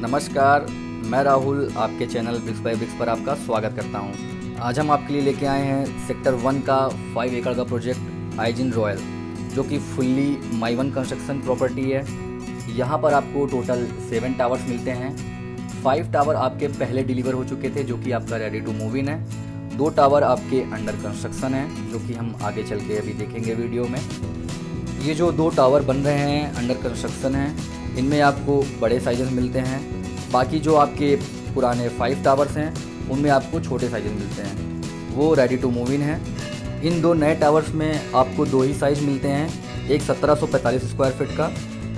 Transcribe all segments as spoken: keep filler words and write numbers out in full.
नमस्कार, मैं राहुल आपके चैनल ब्रिक्सबाई ब्रिक्स पर आपका स्वागत करता हूं। आज हम आपके लिए लेके आए हैं सेक्टर वन का फाइव एकड़ का प्रोजेक्ट आइजिन रॉयल, जो कि फुल्ली मायोन कंस्ट्रक्शन प्रॉपर्टी है। यहां पर आपको टोटल सेवन टावर्स मिलते हैं। फाइव टावर आपके पहले डिलीवर हो चुके थे, जो कि आपका रेडी टू मूव इन है। दो टावर आपके अंडर कंस्ट्रक्शन है, जो कि हम आगे चल के अभी देखेंगे वीडियो में। ये जो दो टावर बन रहे हैं अंडर कंस्ट्रक्शन हैं, इनमें आपको बड़े साइजेस मिलते हैं। बाकी जो आपके पुराने फाइव टावर्स हैं उनमें आपको छोटे साइजेस मिलते हैं, वो रेडी टू मूव इन है। इन दो नए टावर्स में आपको दो ही साइज मिलते हैं, एक सत्रह सौ पैंतालीस स्क्वायर फिट का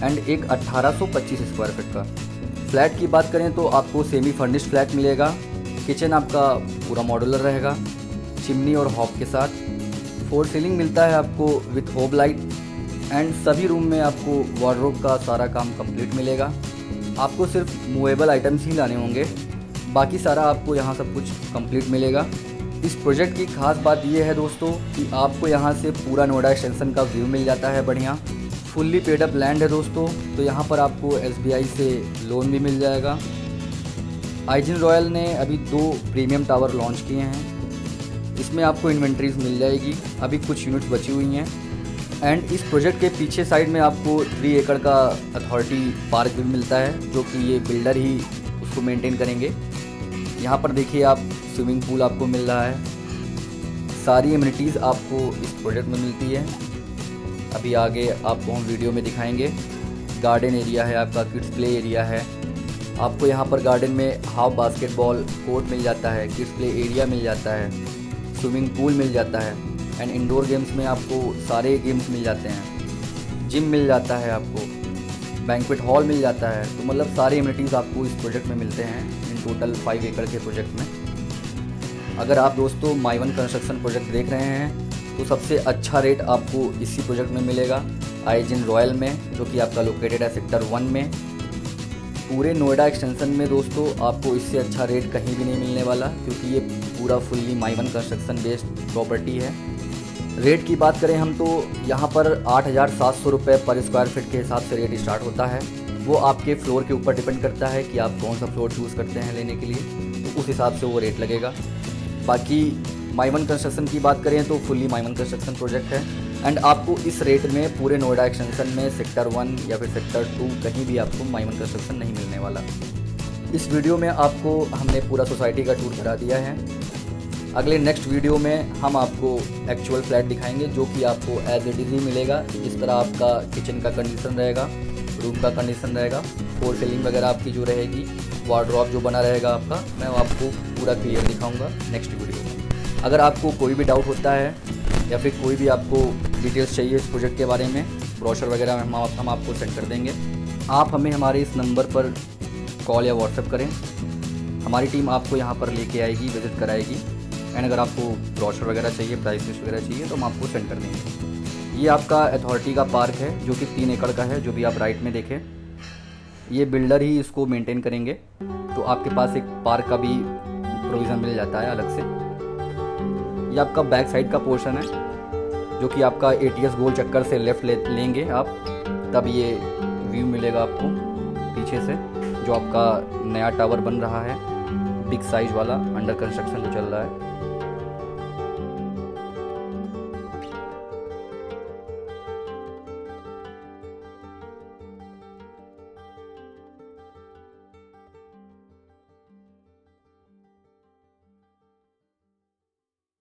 एंड एक अट्ठारह सौ पच्चीस स्क्वायर फिट का। फ्लैट की बात करें तो आपको सेमी फर्निश्ड फ्लैट मिलेगा। किचन आपका पूरा मॉडुलर रहेगा, चिमनी और हॉब के साथ। फोर सीलिंग मिलता है आपको विथ होब लाइट एंड सभी रूम में आपको वार्डरोब का सारा काम कंप्लीट मिलेगा। आपको सिर्फ मूवेबल आइटम्स ही लाने होंगे, बाकी सारा आपको यहाँ सब कुछ कंप्लीट मिलेगा। इस प्रोजेक्ट की खास बात यह है दोस्तों कि आपको यहाँ से पूरा नोएडा एक्सटेंशन का व्यू मिल जाता है। बढ़िया फुल्ली पेडअप लैंड है दोस्तों, तो यहाँ पर आपको एस बी आई से लोन भी मिल जाएगा। आइजिन रॉयल ने अभी दो प्रीमियम टावर लॉन्च किए हैं, इसमें आपको इन्वेंट्रीज मिल जाएगी। अभी कुछ यूनिट्स बची हुई हैं एंड इस प्रोजेक्ट के पीछे साइड में आपको थ्री एकड़ का अथॉरिटी पार्क भी मिलता है, जो कि ये बिल्डर ही उसको मेंटेन करेंगे। यहाँ पर देखिए आप स्विमिंग पूल आपको मिल रहा है, सारी एमिनिटीज़ आपको इस प्रोजेक्ट में मिलती है। अभी आगे आपको हम वीडियो में दिखाएँगे। गार्डन एरिया है आपका, किड्स प्ले एरिया है। आपको यहाँ पर गार्डन में हाफ बास्केटबॉल कोर्ट मिल जाता है, किड्स प्ले एरिया मिल जाता है, स्विमिंग पूल मिल जाता है एंड इंडोर गेम्स में आपको सारे गेम्स मिल जाते हैं। जिम मिल जाता है आपको, बैंक्वेट हॉल मिल जाता है। तो मतलब सारे एमिनिटीज़ आपको इस प्रोजेक्ट में मिलते हैं, इन टोटल फाइव एकड़ के प्रोजेक्ट में। अगर आप दोस्तों मायोन कंस्ट्रक्शन प्रोजेक्ट देख रहे हैं तो सबसे अच्छा रेट आपको इसी प्रोजेक्ट में मिलेगा, आइजिन रॉयल में, जो कि आपका लोकेटेड है सेक्टर वन में। पूरे नोएडा एक्सटेंशन में दोस्तों आपको इससे अच्छा रेट कहीं भी नहीं मिलने वाला, क्योंकि ये पूरा फुल्ली मायोन कंस्ट्रक्शन बेस्ड प्रॉपर्टी है। रेट की बात करें हम तो यहाँ पर आठ हज़ार सात सौ रुपये पर स्क्वायर फीट के हिसाब से रेट स्टार्ट होता है। वो आपके फ्लोर के ऊपर डिपेंड करता है कि आप कौन सा फ्लोर चूज़ करते हैं लेने के लिए, तो उस हिसाब से वो रेट लगेगा। बाकी मायोन कंस्ट्रक्शन की बात करें तो फुल्ली मायोन कंस्ट्रक्शन प्रोजेक्ट है एंड आपको इस रेट में पूरे नोएडा एक्सटेंशन में सेक्टर वन या फिर सेक्टर टू कहीं भी आपको मायोन कंस्ट्रक्शन नहीं मिलने वाला। इस वीडियो में आपको हमने पूरा सोसाइटी का टूर करा दिया है। अगले नेक्स्ट वीडियो में हम आपको एक्चुअल फ्लैट दिखाएंगे, जो कि आपको एज इट इज ही मिलेगा। इस तरह आपका किचन का कंडीशन रहेगा, रूम का कंडीशन रहेगा, फोर सीलिंग वगैरह आपकी जो रहेगी, वार्डरोब जो बना रहेगा आपका, मैं आपको पूरा क्लियर दिखाऊँगा नेक्स्ट वीडियो में। अगर आपको कोई भी डाउट होता है या फिर कोई भी आपको डिटेल्स चाहिए इस प्रोजेक्ट के बारे में, ब्रोशर वगैरह हम हम आपको सेंड कर देंगे। आप हमें हमारे इस नंबर पर कॉल या व्हाट्सएप करें, हमारी टीम आपको यहाँ पर लेके आएगी, विजिट कराएगी एंड अगर आपको ब्रोशर वगैरह चाहिए, प्राइस लिस्ट वगैरह चाहिए तो हम आपको सेंड कर देंगे। ये आपका अथॉरिटी का पार्क है, जो कि तीन एकड़ का है, जो भी आप राइट में देखें। ये बिल्डर ही इसको मेनटेन करेंगे, तो आपके पास एक पार्क का भी प्रोविज़न मिल जाता है अलग से। ये आपका बैक साइड का पोर्शन है, जो कि आपका एटीएस गोल चक्कर से लेफ़्ट ले लेंगे आप, तब ये व्यू मिलेगा आपको पीछे से, जो आपका नया टावर बन रहा है, बिग साइज वाला, अंडर कंस्ट्रक्शन जो चल रहा है।